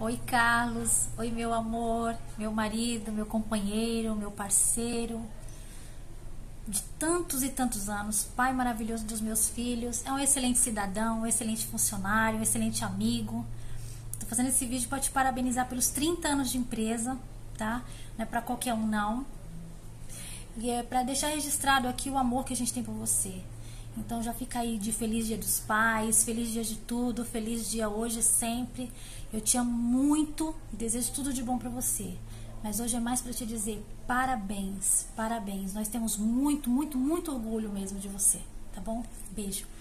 Oi, Carlos. Oi, meu amor, meu marido, meu companheiro, meu parceiro de tantos e tantos anos, pai maravilhoso dos meus filhos, é um excelente cidadão, um excelente funcionário, um excelente amigo. Estou fazendo esse vídeo para te parabenizar pelos 30 anos de empresa, tá? Não é para qualquer um, não. E é para deixar registrado aqui o amor que a gente tem por você. Então já fica aí de feliz dia dos pais, feliz dia de tudo, feliz dia hoje e sempre. Eu te amo muito e desejo tudo de bom para você. Mas hoje é mais para te dizer parabéns, parabéns. Nós temos muito, muito, muito orgulho mesmo de você, tá bom? Beijo.